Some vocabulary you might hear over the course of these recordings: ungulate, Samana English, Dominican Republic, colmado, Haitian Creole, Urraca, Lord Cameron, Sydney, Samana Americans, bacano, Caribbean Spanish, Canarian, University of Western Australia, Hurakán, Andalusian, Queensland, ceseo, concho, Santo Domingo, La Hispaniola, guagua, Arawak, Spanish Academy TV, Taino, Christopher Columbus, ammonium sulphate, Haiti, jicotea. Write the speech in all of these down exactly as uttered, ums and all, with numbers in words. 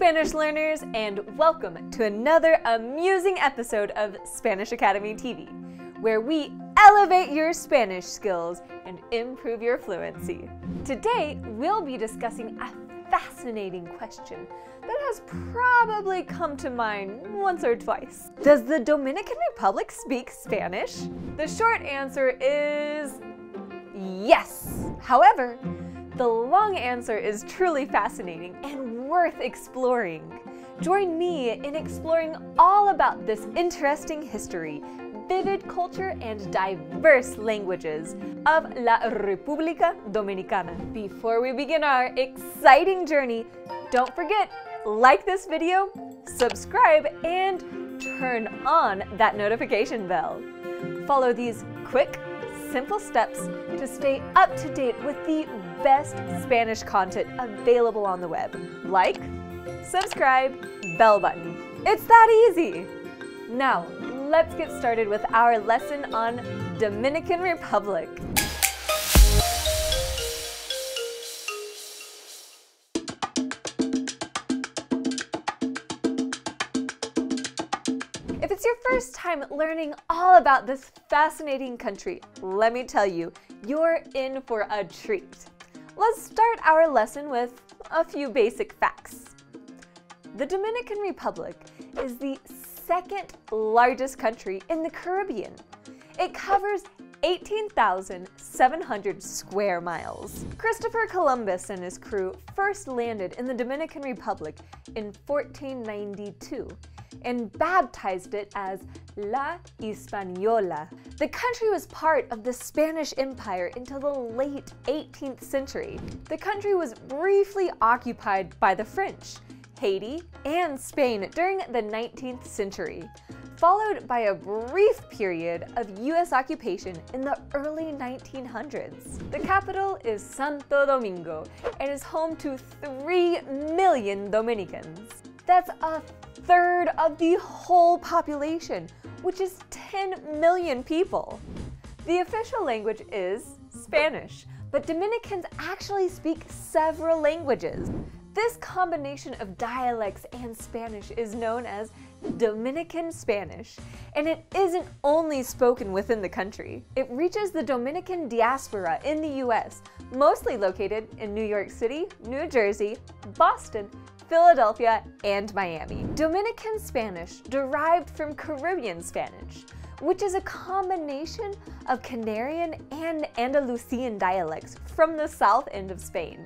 Spanish learners, and welcome to another amusing episode of Spanish Academy T V, where we elevate your Spanish skills and improve your fluency. Today, we'll be discussing a fascinating question that has probably come to mind once or twice. Does the Dominican Republic speak Spanish? The short answer is yes. However, the long answer is truly fascinating and worth exploring. Join me in exploring all about this interesting history, vivid culture, and diverse languages of La República Dominicana. Before we begin our exciting journey, don't forget, like this video, subscribe, and turn on that notification bell. Follow these quick, simple steps to stay up to date with the best Spanish content available on the web. Like, subscribe, bell button. It's that easy! Now, let's get started with our lesson on Dominican Republic. If it's your first time learning all about this fascinating country, let me tell you, you're in for a treat. Let's start our lesson with a few basic facts. The Dominican Republic is the second largest country in the Caribbean. It covers eighteen thousand seven hundred square miles. Christopher Columbus and his crew first landed in the Dominican Republic in fourteen ninety-two. And baptized it as La Hispaniola. The country was part of the Spanish Empire until the late eighteenth century. The country was briefly occupied by the French, Haiti, and Spain during the nineteenth century, followed by a brief period of U S occupation in the early nineteen hundreds. The capital is Santo Domingo and is home to three million Dominicans. That's a third of the whole population, whiwhich is ten million people. The official language is Spanish, but Dominicans actually speak several languages. This combination of dialects and Spanish is known as Dominican Spanish, and it isn't only spoken within the country. It reaches the Dominican diaspora in the U S, mostly located in New York City, New Jersey, Boston, Philadelphia, and Miami. Dominican Spanish derived from Caribbean Spanish, which is a combination of Canarian and Andalusian dialects from the south end of Spain.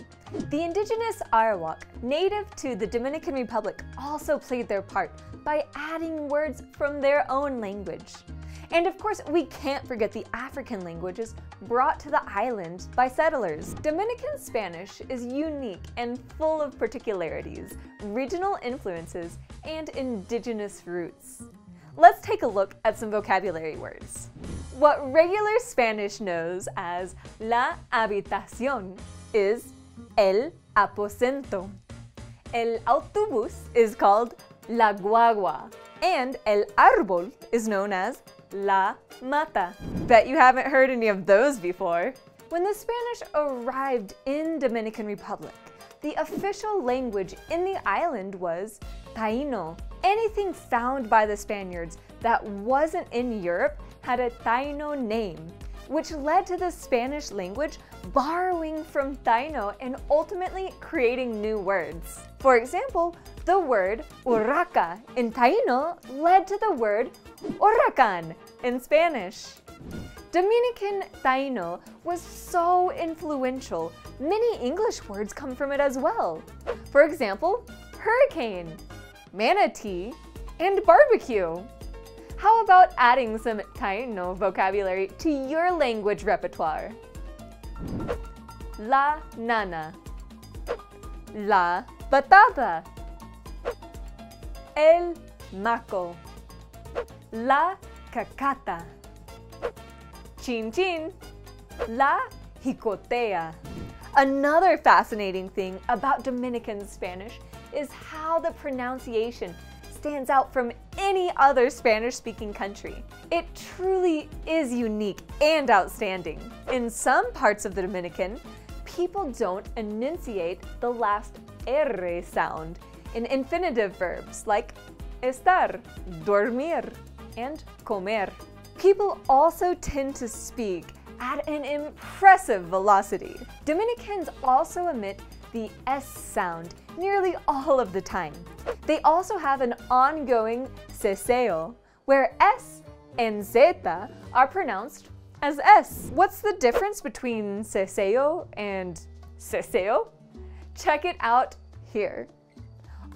The indigenous Arawak, native to the Dominican Republic, also played their part by adding words from their own language. And of course, we can't forget the African languages brought to the island by settlers. Dominican Spanish is unique and full of particularities, regional influences, and indigenous roots. Let's take a look at some vocabulary words. What regular Spanish knows as la habitación is el aposento. El autobús is called la guagua, and el árbol is known as la mata. Bet you haven't heard any of those before. When the Spanish arrived in Dominican Republic, the official language in the island was Taino. Anything found by the Spaniards that wasn't in Europe had a Taino name, which led to the Spanish language borrowing from Taino and ultimately creating new words. For example, the word Urraca in Taino led to the word Hurakán in Spanish. Dominican Taino was so influential, many English words come from it as well. For example, hurricane, manatee, and barbecue. How about adding some Taino vocabulary to your language repertoire? La nana, la patata, el maco, la cacata, chin chin, la jicotea. Another fascinating thing about Dominican Spanish is how the pronunciation stands out from any other Spanish-speaking country. It truly is unique and outstanding. In some parts of the Dominican, people don't enunciate the last R sound in infinitive verbs like estar, dormir, and comer. People also tend to speak at an impressive velocity. Dominicans also emit the S sound nearly all of the time. They also have an ongoing ceseo, where S and Z are pronounced as S. What's the difference between ceseo and ceseo? Check it out here.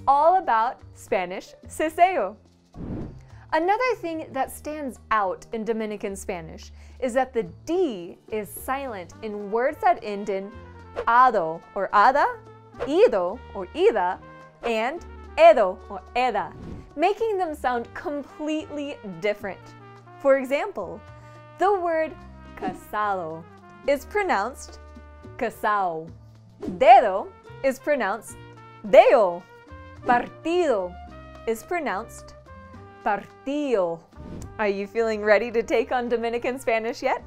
All about Spanish ceseo. Another thing that stands out in Dominican Spanish is that the D is silent in words that end in ado or ada, ido or ida, and edo or eda, making them sound completely different. For example, the word casado is pronounced casao. Dedo is pronounced deo. Partido is pronounced partido. Are you feeling ready to take on Dominican Spanish yet?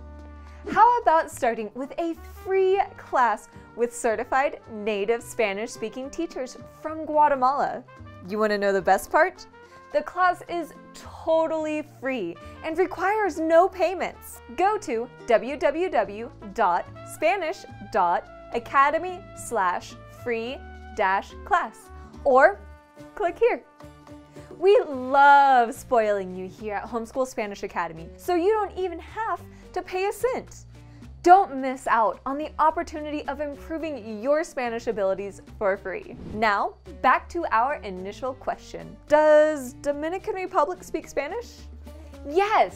How about starting with a free class with certified native Spanish-speaking teachers from Guatemala? You want to know the best part? The class is totally free and requires no payments. Go to w w w dot spanish dot academy slash free dash class or click here. We love spoiling you here at Homeschool Spanish Academy, so you don't even have to pay a cent. Don't miss out on the opportunity of improving your Spanish abilities for free. Now, back to our initial question. Does Dominican Republic speak Spanish? Yes!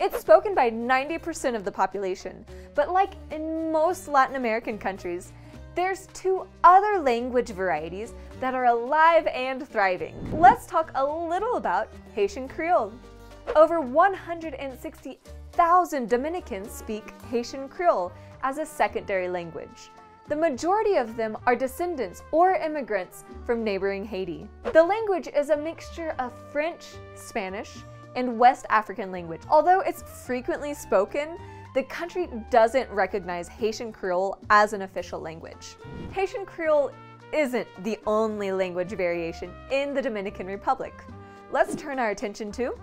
It's spoken by ninety percent of the population, but like in most Latin American countries, there's two other language varieties that are alive and thriving. Let's talk a little about Haitian Creole. Over one hundred sixty thousand Dominicans speak Haitian Creole as a secondary language. The majority of them are descendants or immigrants from neighboring Haiti. The language is a mixture of French, Spanish, and West African language. Although it's frequently spoken, the country doesn't recognize Haitian Creole as an official language. Haitian Creole isn't the only language variation in the Dominican Republic. Let's turn our attention to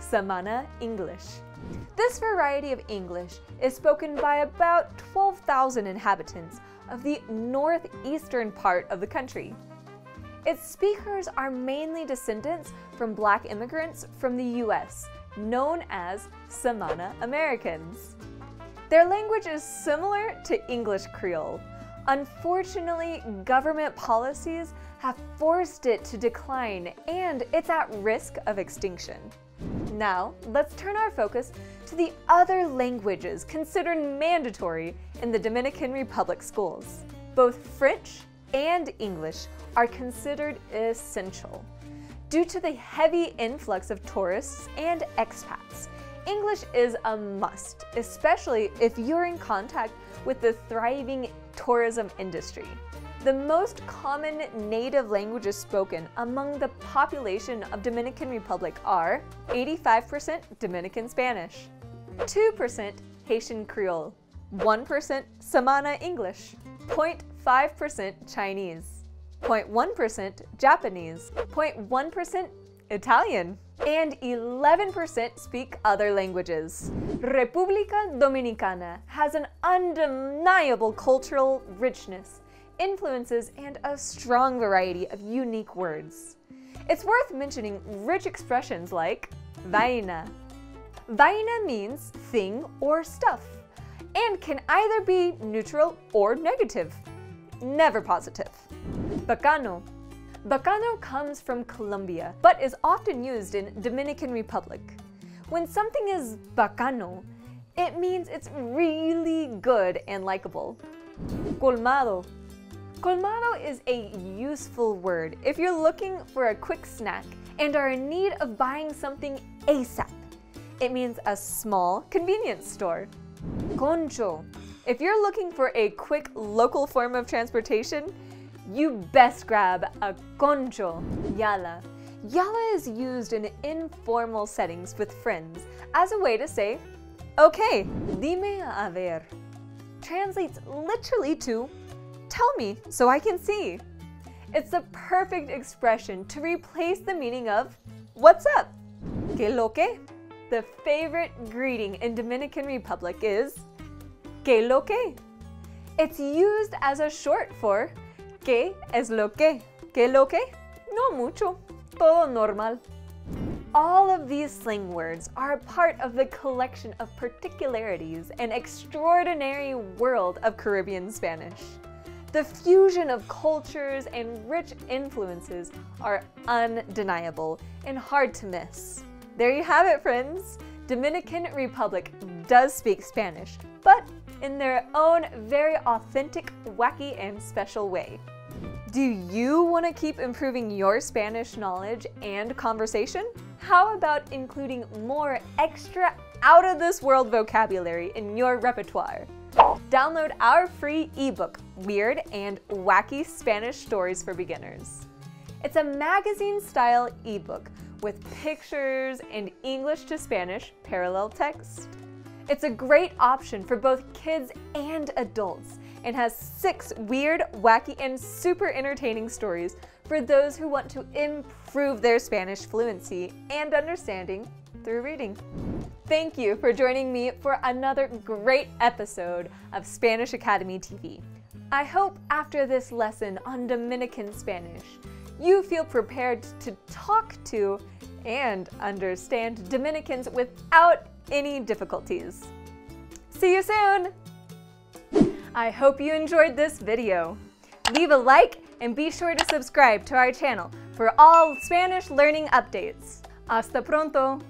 Samana English. This variety of English is spoken by about twelve thousand inhabitants of the northeastern part of the country. Its speakers are mainly descendants from Black immigrants from the U S, known as Samana Americans. Their language is similar to English Creole. Unfortunately, government policies have forced it to decline and it's at risk of extinction. Now, let's turn our focus to the other languages considered mandatory in the Dominican Republic schools. Both French and English are considered essential. Due to the heavy influx of tourists and expats, English is a must, especially if you're in contact with the thriving tourism industry. The most common native languages spoken among the population of Dominican Republic are eighty-five percent Dominican Spanish, two percent Haitian Creole, one percent Samana English, zero point five percent Chinese, zero point one percent Japanese, zero point one percent Italian, and eleven percent speak other languages. República Dominicana has an undeniable cultural richness, influences, and a strong variety of unique words. It's worth mentioning rich expressions like vaina. Vaina means thing or stuff, and can either be neutral or negative, never positive. Bacano. Bacano comes from Colombia, but is often used in Dominican Republic. When something is bacano, it means it's really good and likable. Colmado. Colmado is a useful word if you're looking for a quick snack and are in need of buying something ASAP. It means a small convenience store. Concho. If you're looking for a quick local form of transportation, you best grab a concho. Yala. Yala is used in informal settings with friends as a way to say, okay. Dime a ver translates literally to, tell me so I can see. It's the perfect expression to replace the meaning of what's up. Que lo que? The favorite greeting in Dominican Republic is que lo que. It's used as a short for que es lo que. Que lo que? No mucho. Todo normal. All of these slang words are a part of the collection of particularities and extraordinary world of Caribbean Spanish. The fusion of cultures and rich influences are undeniable and hard to miss. There you have it, friends! Dominican Republic does speak Spanish, but in their own very authentic, wacky, and special way. Do you want to keep improving your Spanish knowledge and conversation? How about including more extra out-of-this-world vocabulary in your repertoire? Download our free ebook, Weird and Wacky Spanish Stories for Beginners. It's a magazine-style ebook with pictures and English to Spanish parallel text. It's a great option for both kids and adults and has six weird, wacky, and super entertaining stories for those who want to improve their Spanish fluency and understanding through reading. Thank you for joining me for another great episode of Spanish Academy T V. I hope after this lesson on Dominican Spanish, you feel prepared to talk to and understand Dominicans without any difficulties. See you soon! I hope you enjoyed this video. Leave a like and be sure to subscribe to our channel for all Spanish learning updates. Hasta pronto!